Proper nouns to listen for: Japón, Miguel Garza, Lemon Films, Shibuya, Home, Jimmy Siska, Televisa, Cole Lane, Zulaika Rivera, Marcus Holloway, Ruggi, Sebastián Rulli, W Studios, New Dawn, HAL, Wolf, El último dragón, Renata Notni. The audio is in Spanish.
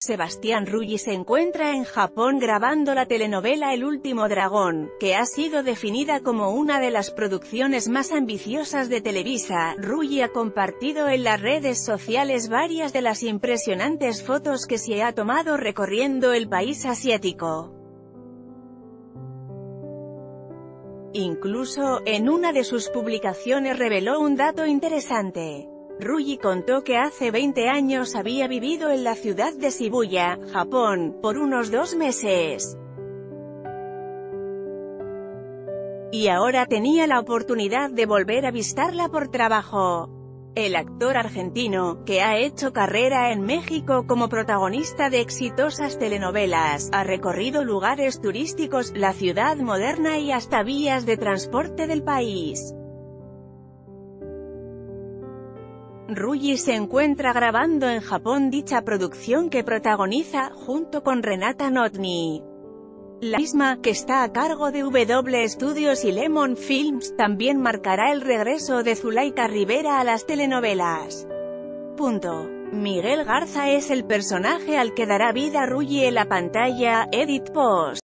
Sebastián Rulli se encuentra en Japón grabando la telenovela El último dragón, que ha sido definida como una de las producciones más ambiciosas de Televisa. Rulli ha compartido en las redes sociales varias de las impresionantes fotos que se ha tomado recorriendo el país asiático. Incluso, en una de sus publicaciones reveló un dato interesante. Ruggi contó que hace 20 años había vivido en la ciudad de Shibuya, Japón, por unos 2 meses. Y ahora tenía la oportunidad de volver a visitarla por trabajo. El actor argentino, que ha hecho carrera en México como protagonista de exitosas telenovelas, ha recorrido lugares turísticos, la ciudad moderna y hasta vías de transporte del país. Ruggi se encuentra grabando en Japón dicha producción que protagoniza, junto con Renata Notni, la misma, que está a cargo de W Studios y Lemon Films. También marcará el regreso de Zulaika Rivera a las telenovelas. Miguel Garza es el personaje al que dará vida Ruggi en la pantalla. Edit Post.